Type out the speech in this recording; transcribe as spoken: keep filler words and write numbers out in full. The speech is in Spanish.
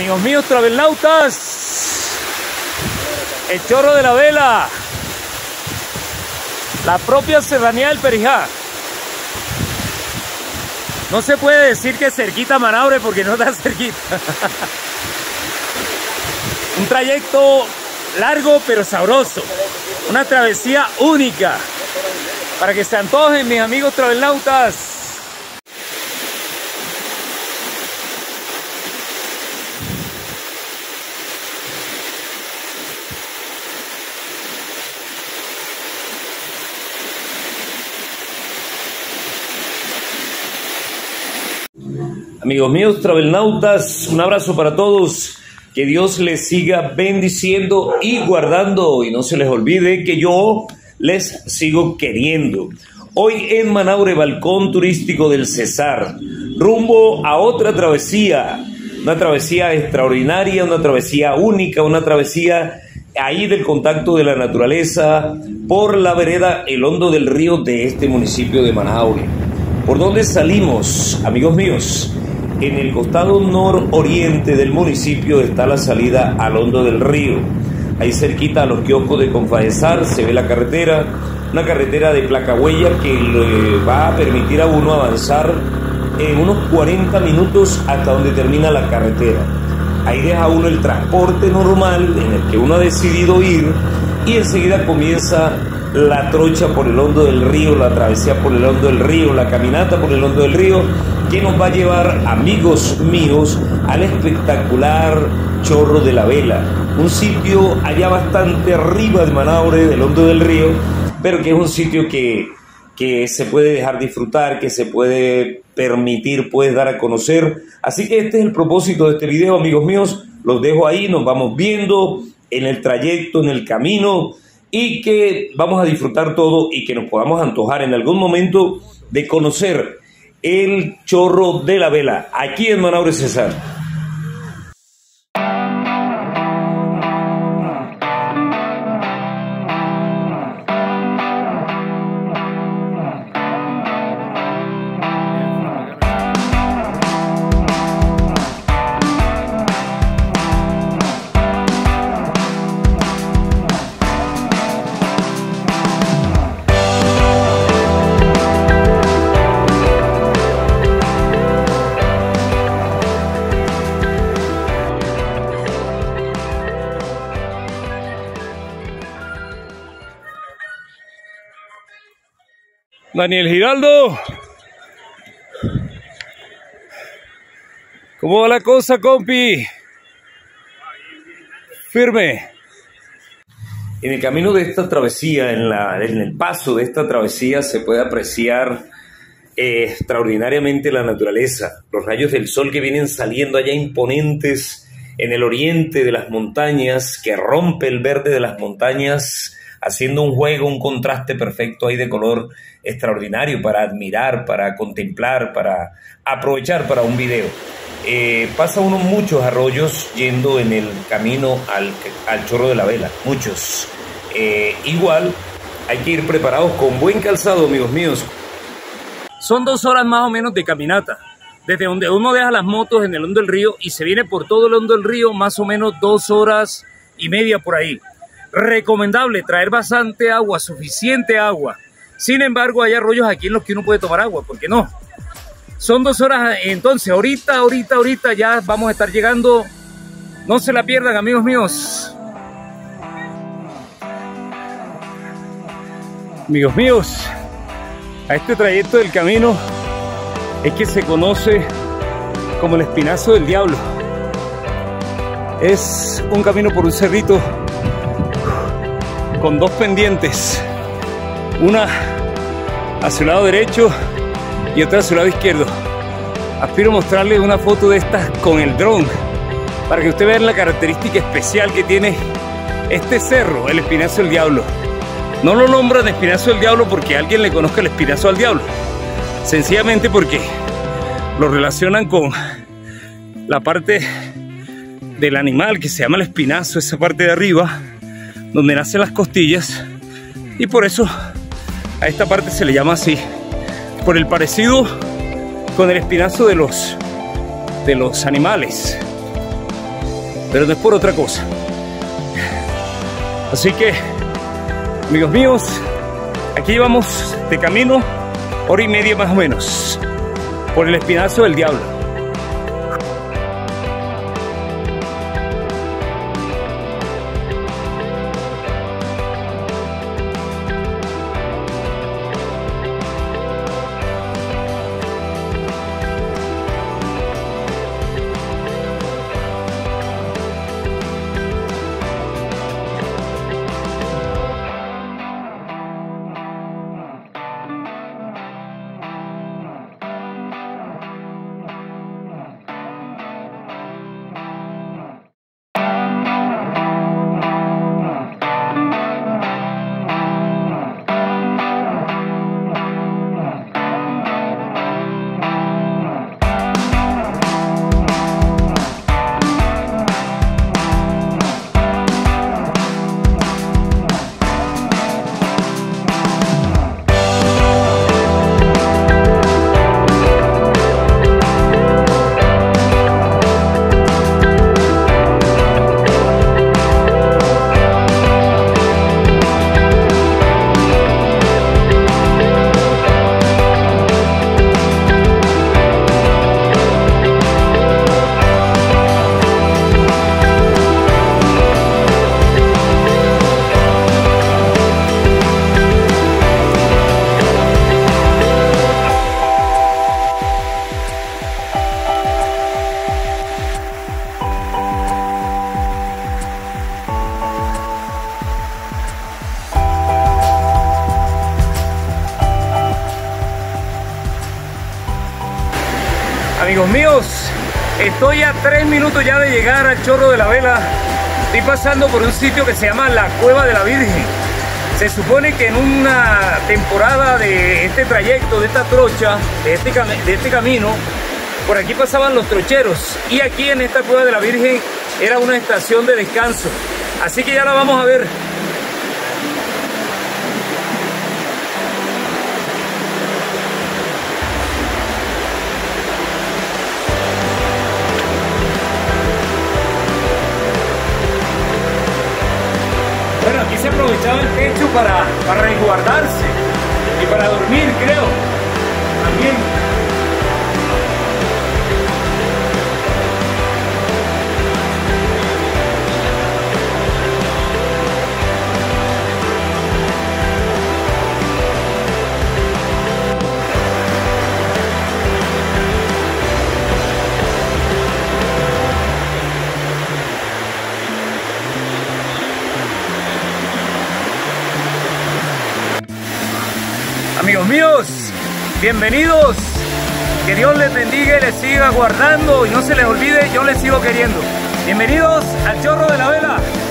amigos míos Travelnautas, el Chorro de la Vela, la propia Serranía del Perijá. No se puede decir que cerquita Manaure porque no está cerquita. Un trayecto largo pero sabroso, una travesía única, para que se antojen mis amigos Travelnautas. Amigos míos Travelnautas, un abrazo para todos, que Dios les siga bendiciendo y guardando, y no se les olvide que yo les sigo queriendo. Hoy en Manaure, Balcón Turístico del Cesar, rumbo a otra travesía, una travesía extraordinaria, una travesía única, una travesía ahí del contacto de la naturaleza, por la vereda El Hondo del Río de este municipio de Manaure. ¿Por dónde salimos, amigos míos? En el costado nororiente del municipio está la salida al Hondo del Río. Ahí cerquita a los kioscos de Confadezar se ve la carretera, una carretera de placa huella que le va a permitir a uno avanzar en unos cuarenta minutos hasta donde termina la carretera. Ahí deja uno el transporte normal en el que uno ha decidido ir y enseguida comienza la trocha por el Hondo del Río, la travesía por el Hondo del Río, la caminata por el Hondo del Río, que nos va a llevar, amigos míos, al espectacular Chorro de la Vela, un sitio allá bastante arriba de Manaure, del Hondo del Río, pero que es un sitio que, que se puede dejar disfrutar, que se puede permitir, puedes dar a conocer. Así que este es el propósito de este video, amigos míos. Los dejo ahí, nos vamos viendo en el trayecto, en el camino, y que vamos a disfrutar todo y que nos podamos antojar en algún momento de conocer el Chorro de la Vela, aquí en Manaure, Cesar. Daniel Giraldo, ¿cómo va la cosa, compi? Firme. En el camino de esta travesía, en, la, en el paso de esta travesía, se puede apreciar eh, extraordinariamente la naturaleza. Los rayos del sol que vienen saliendo allá imponentes en el oriente de las montañas, que rompe el verde de las montañas, haciendo un juego, un contraste perfecto ahí de color extraordinario para admirar, para contemplar, para aprovechar para un video. Eh, pasa uno muchos arroyos yendo en el camino al, al Chorro de la Vela, muchos. Eh, igual hay que ir preparados con buen calzado, amigos míos. Son dos horas más o menos de caminata, desde donde uno deja las motos en el Hondo del Río y se viene por todo el Hondo del Río, más o menos dos horas y media por ahí. Recomendable traer bastante agua, suficiente agua. Sin embargo, hay arroyos aquí en los que uno puede tomar agua, ¿por qué no? Son dos horas, entonces, ahorita, ahorita, ahorita ya vamos a estar llegando. No se la pierdan, amigos míos. Amigos míos, a este trayecto del camino es que se conoce como el Espinazo del Diablo. Es un camino por un cerrito con dos pendientes, una hacia el lado derecho y otra hacia el lado izquierdo. Aspiro a mostrarles una foto de estas con el dron para que usted vea la característica especial que tiene este cerro, el Espinazo del Diablo. No lo nombran Espinazo del Diablo porque alguien le conozca el espinazo al diablo, sencillamente porque lo relacionan con la parte del animal que se llama el espinazo, esa parte de arriba donde nacen las costillas, y por eso a esta parte se le llama así, por el parecido con el espinazo de los de los animales. pero no es por otra cosa. Así que, amigos míos, aquí vamos de camino, hora y media más o menos, por el espinazo del diablo. Amigos míos, estoy a tres minutos ya de llegar al Chorro de la Vela. Estoy pasando por un sitio que se llama la Cueva de la Virgen. Se supone que en una temporada de este trayecto, de esta trocha, de este, de este camino, por aquí pasaban los trocheros. Y aquí en esta Cueva de la Virgen era una estación de descanso. Así que ya la vamos a ver. Se aprovechaba el techo para, para resguardarse y para dormir, creo, también. Amigos míos, bienvenidos, que Dios les bendiga y les siga guardando y no se les olvide, yo les sigo queriendo. Bienvenidos al Chorro de la Vela.